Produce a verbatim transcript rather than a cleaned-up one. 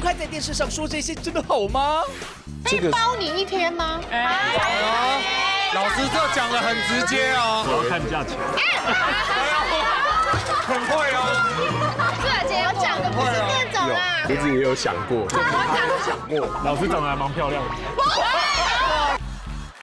公开在电视上说这些，真的好吗？可以包你一天吗？哎，老师这讲得很直接哦，我看不下去。很会哦，对姐，我讲的不是这种啊，我自己也有想过，我讲过，老师长得还蛮漂亮的。